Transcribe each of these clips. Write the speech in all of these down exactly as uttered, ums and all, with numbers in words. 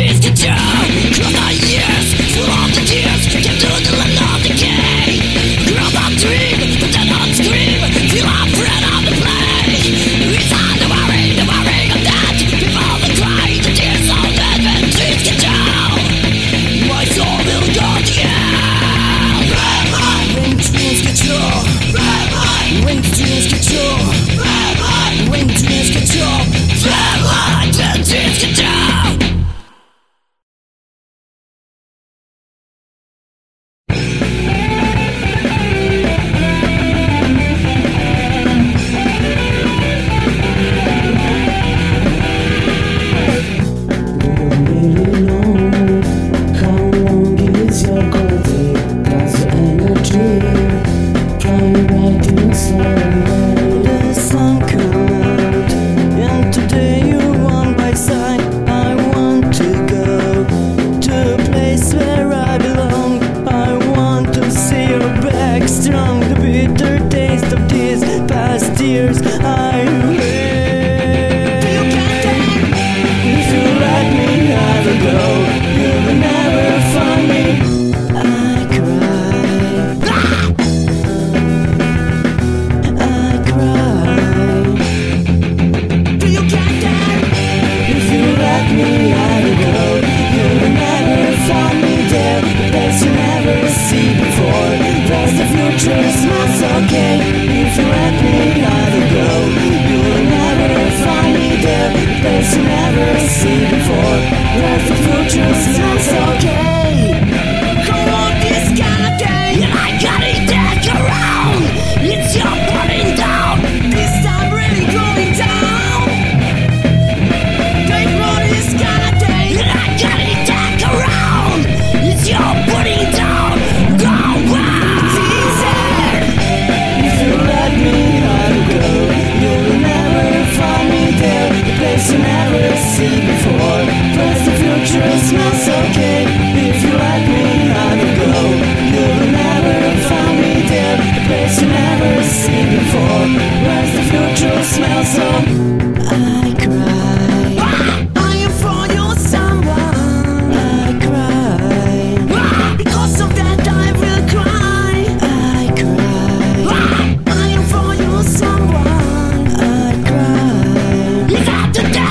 things to do. Cross my ears, full of the tears, get through the land of decay. Grow up, dream, but then not scream. Feel I'm proud of the plague. It's all the worry, the worry of that. Before the cry, the tears of that, and things get down. My soul will go to hell. When the dreams get you, when the dreams get you, when the dreams get you, when the dreams get you.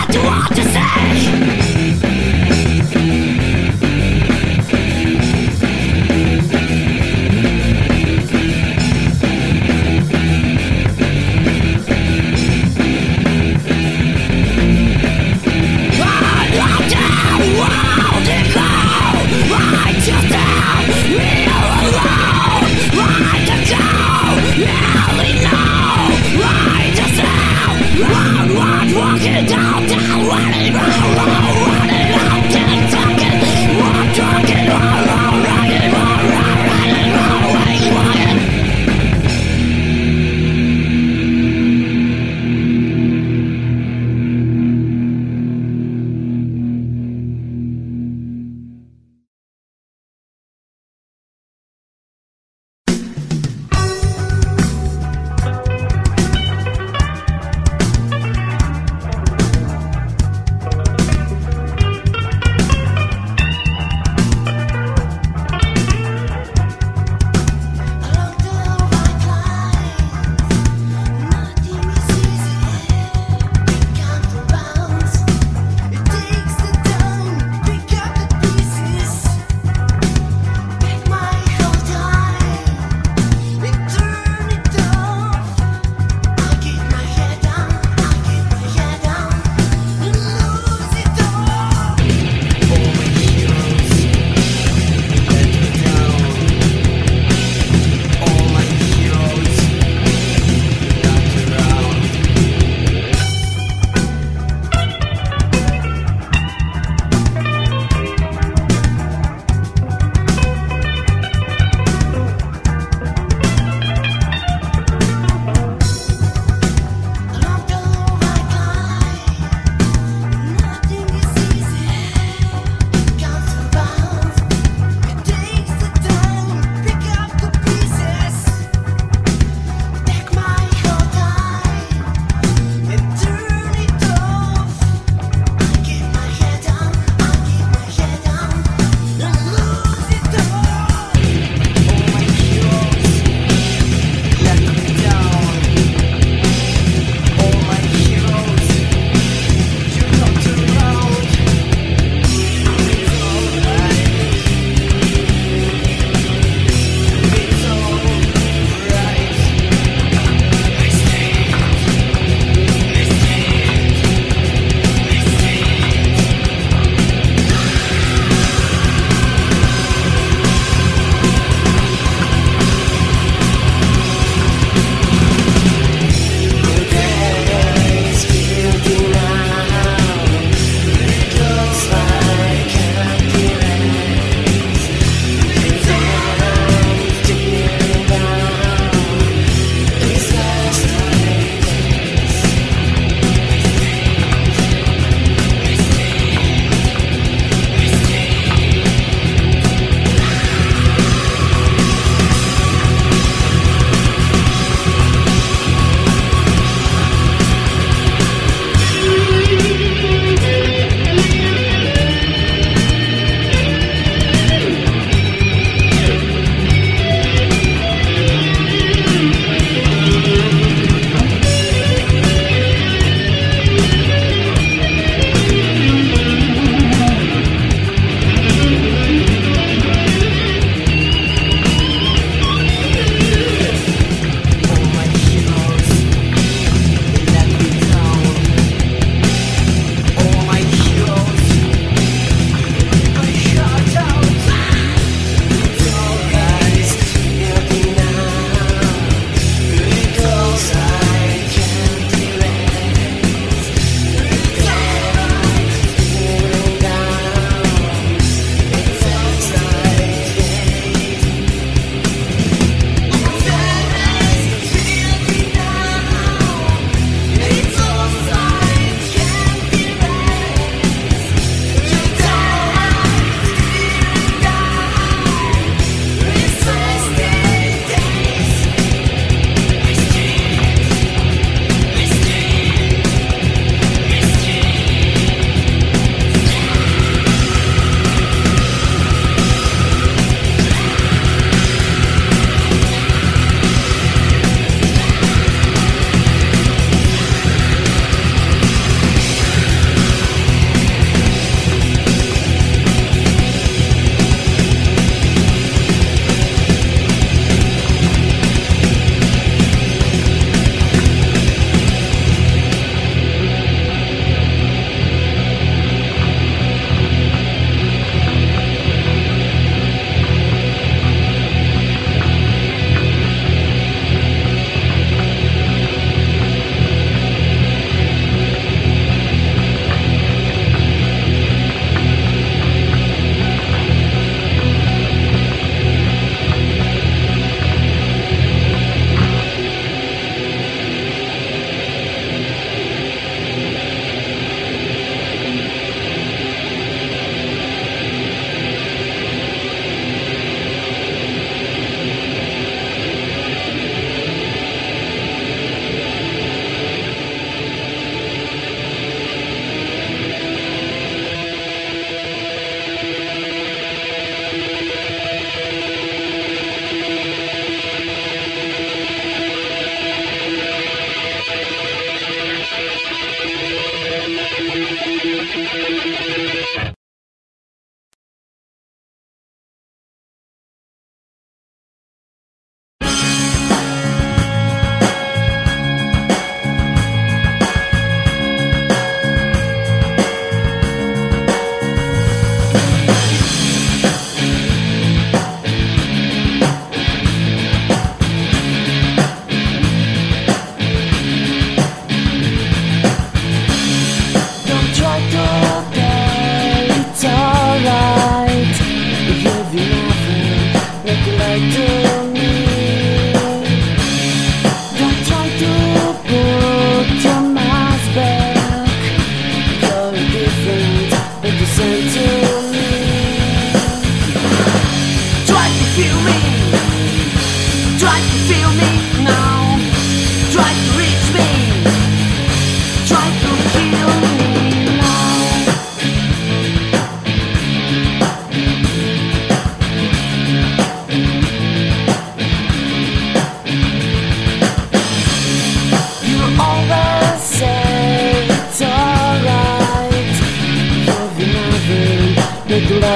What to say?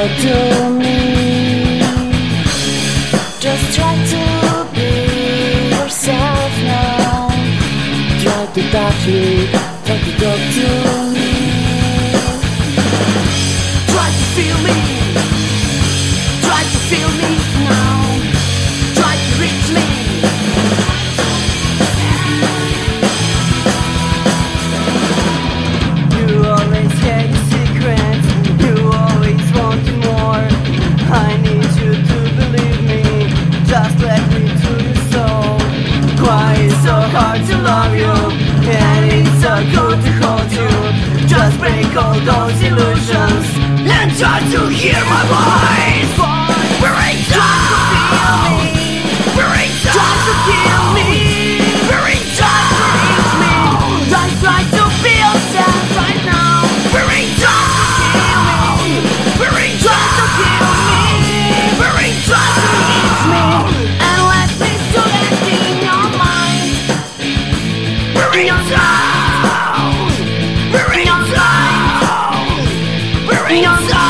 do me. Just try to be yourself now. Try to touch me, try to talk to me. Try to feel me, try to feel me now. Try to reach me. You always had your secrets, you always wanted more. I need you to believe me, just let me to your soul. Why it's so hard to love you, and it's so good to hold you. Just break all those illusions and try to hear my voice. We're in time. We're in time. Try to kill me. We're in time. Try to reach me. Just try to be yourself right now. We're in time. We're in time. Try to kill me. We're in time. Try to reach me and let me do that in your mind. We're in time. We're in time. We're in time.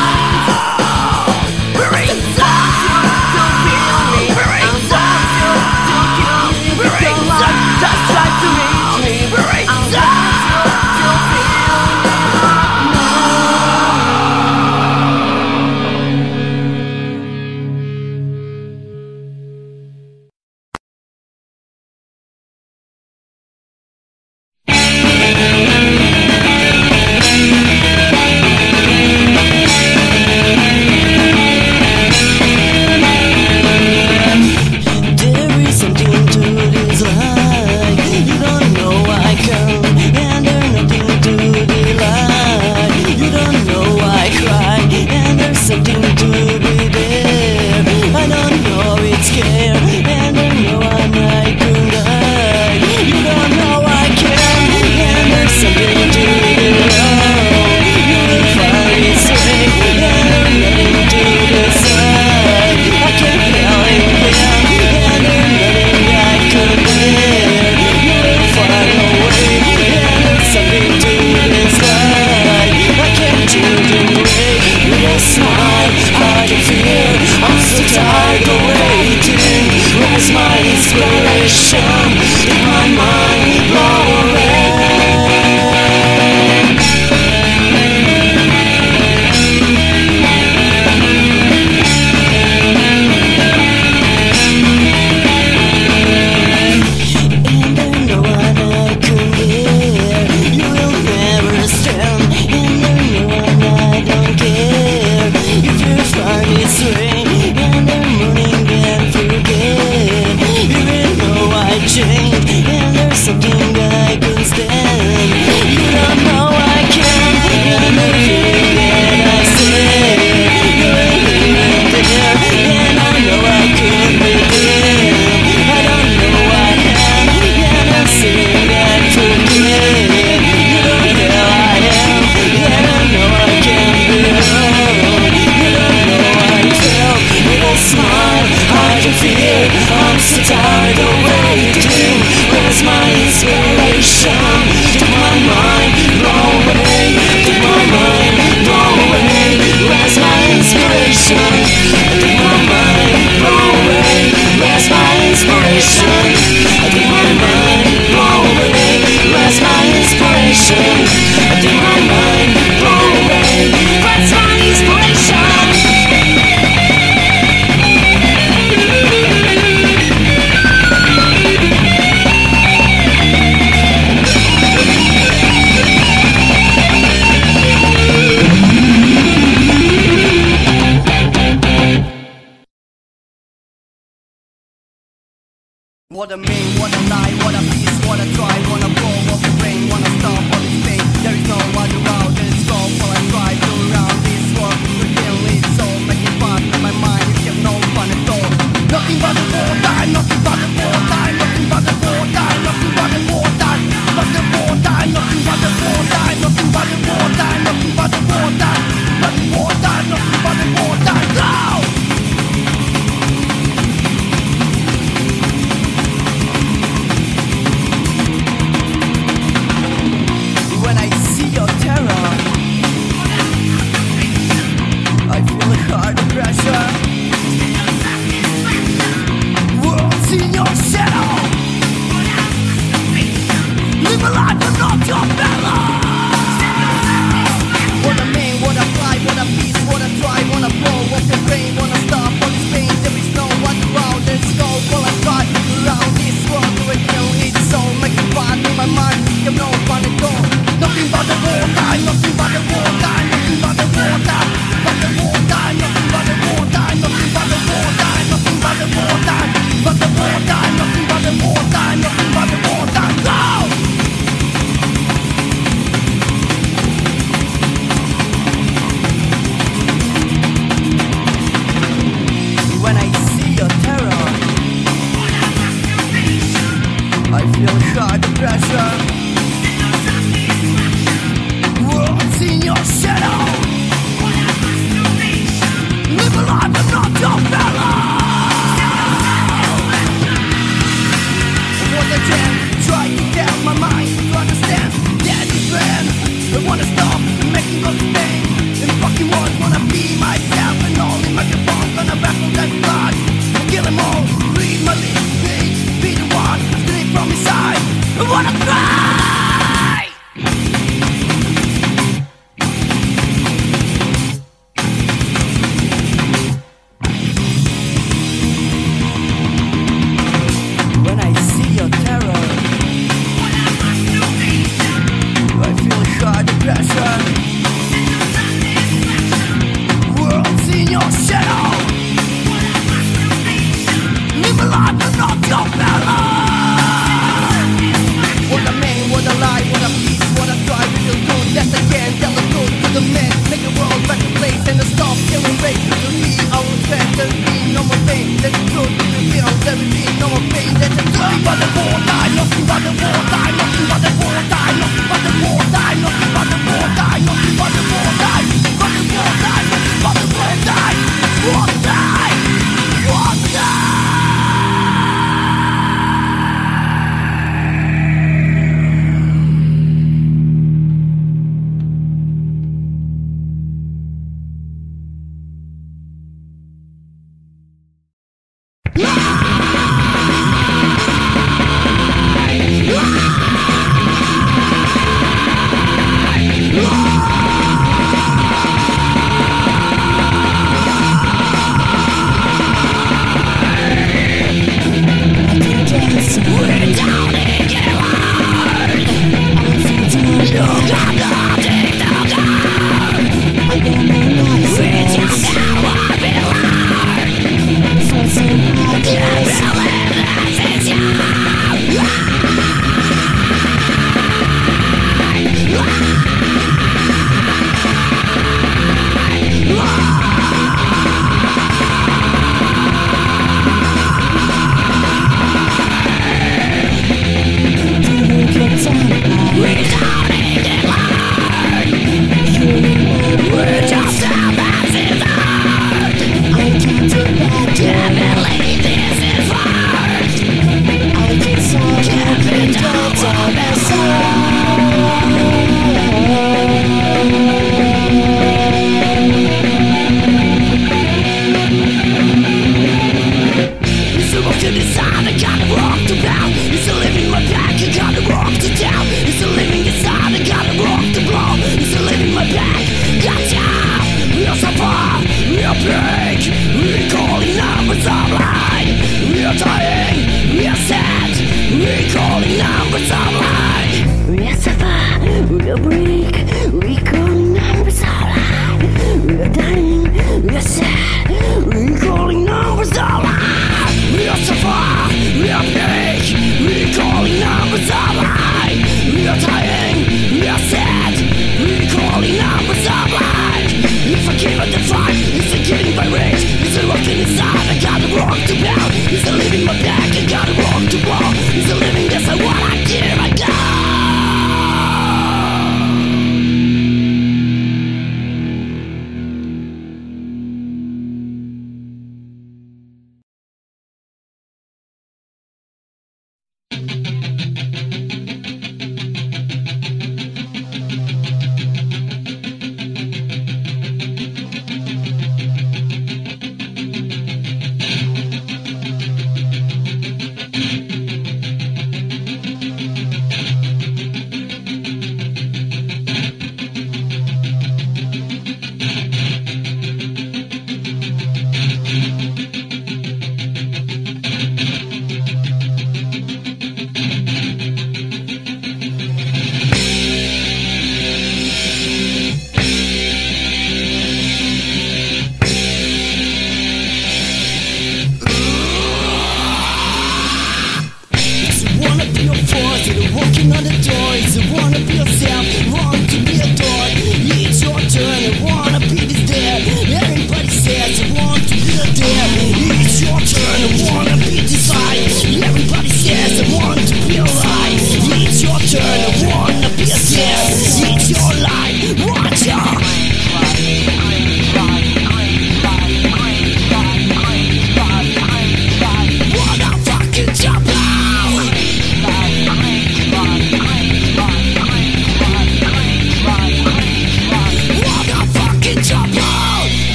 of light. We are dying, we are sad, we calling numbers of light. We are suffer, we are break, we calling numbers of light. We are dying, we are sad, we calling numbers of light. We are suffer, we are break, we calling numbers of light. We are dying, we are sad, we calling numbers of light. If I give it the fight, it's a killing by rage. It's a rocking inside, I got the wrong to blow. It's a leaving my back, I got the wrong to blow. It's a living, that's what I give, I die.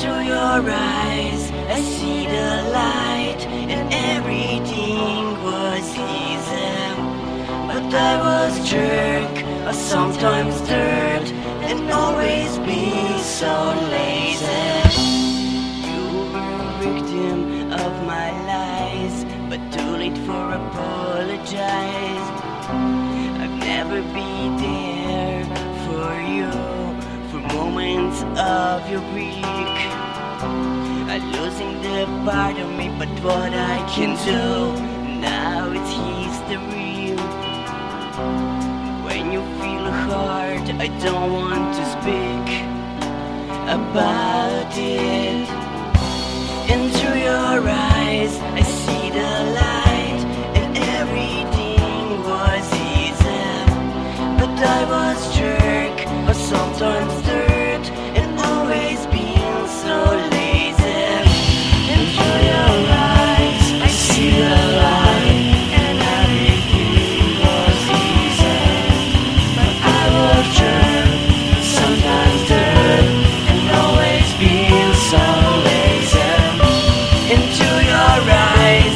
Through your eyes, I see the light in every day. I was a jerk, I sometimes dirt, and always be so lazy. You were a victim of my lies, but too late for apologize. I'll never be there for you, for moments of your week. I'm losing the part of me, but what I can do now, it's history. When you feel hard, I don't want to speak about it. Into your eyes, I see the light, and everything was easy. But I was a jerk, or sometimes dirt, and always been so lazy. Into your eyes, I see the light. Into your eyes.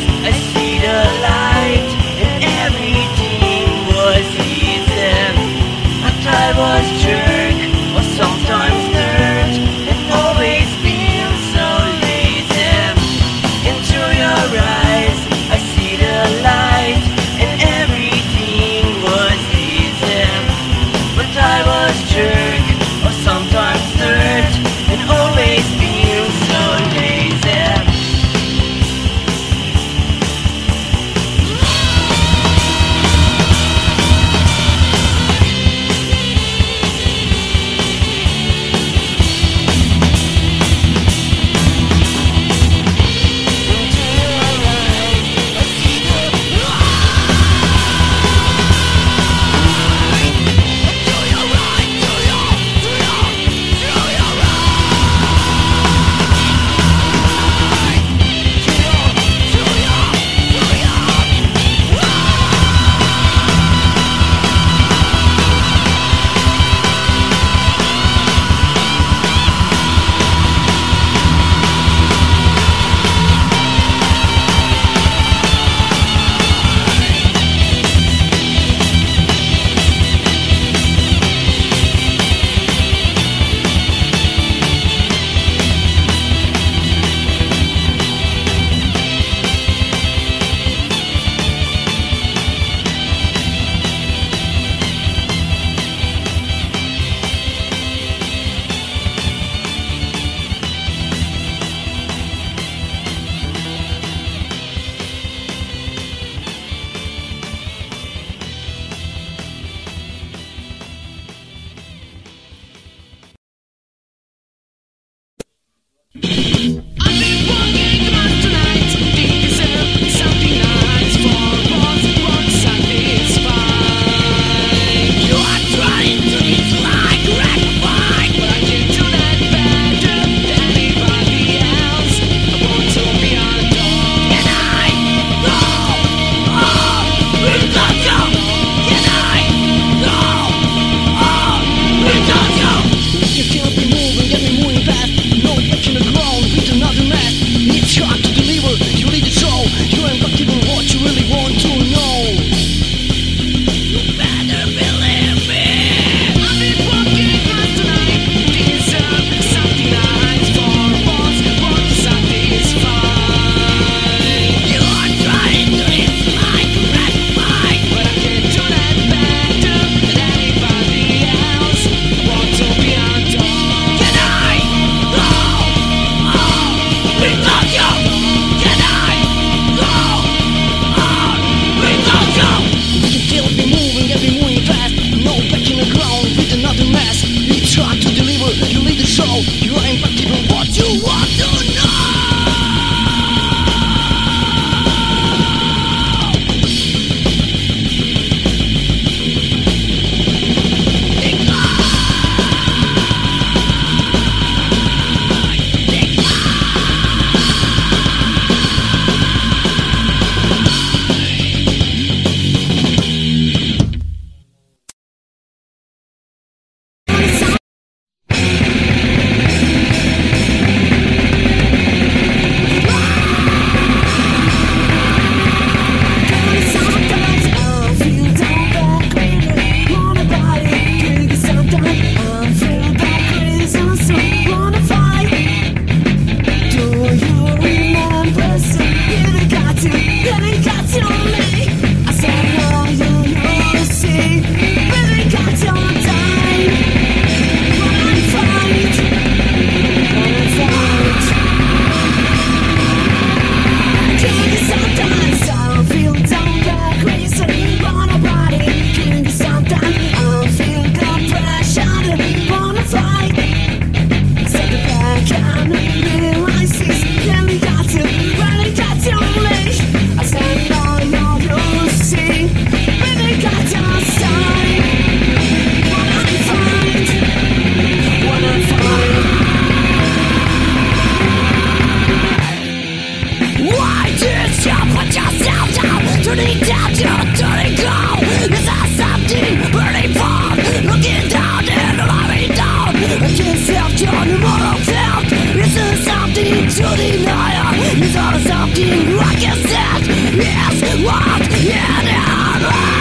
turning down, you're turning cold. Is that something burning for? Looking down and loving down. I can't self turn moral field. Is there something to deny? Is there something I can set? Yes, what in our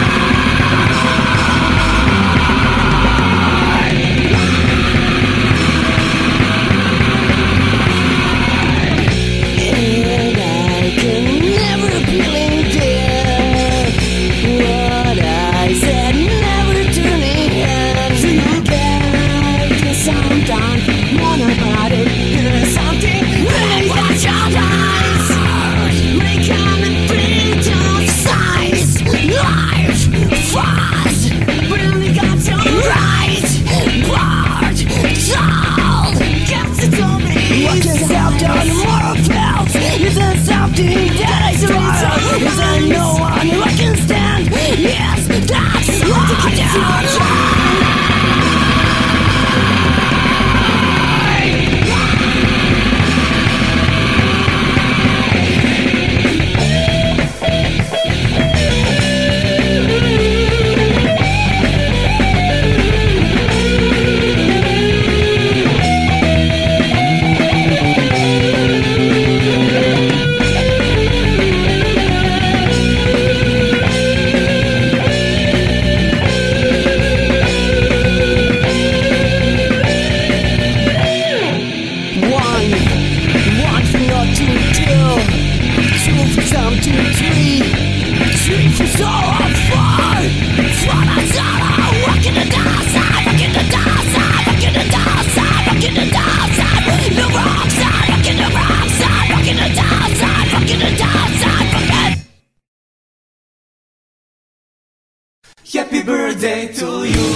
happy birthday to you.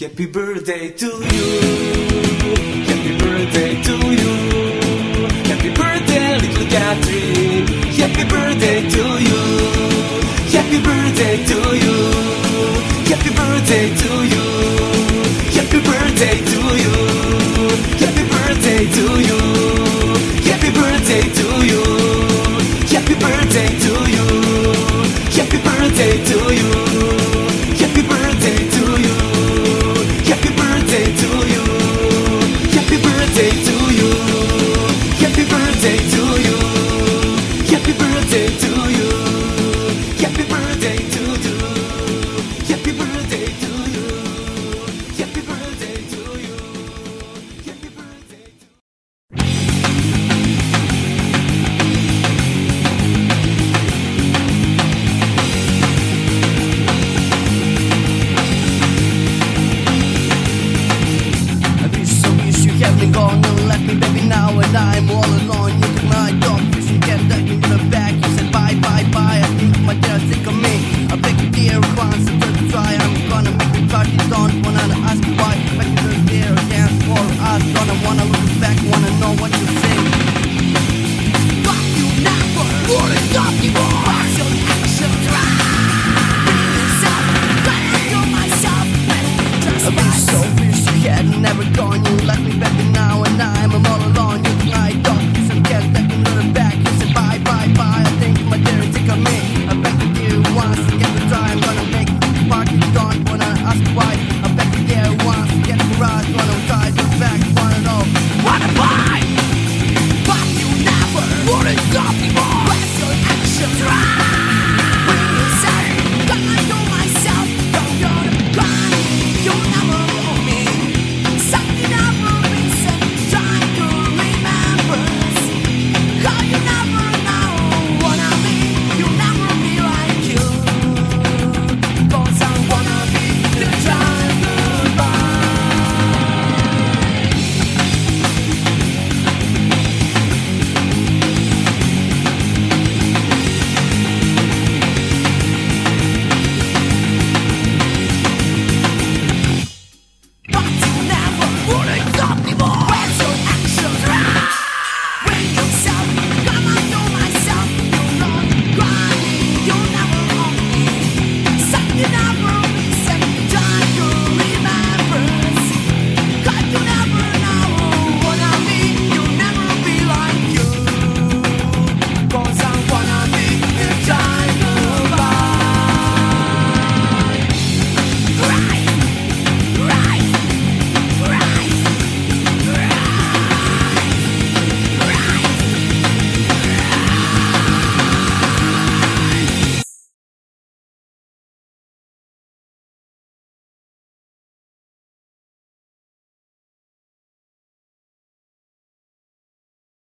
Happy birthday to you. Happy birthday to you.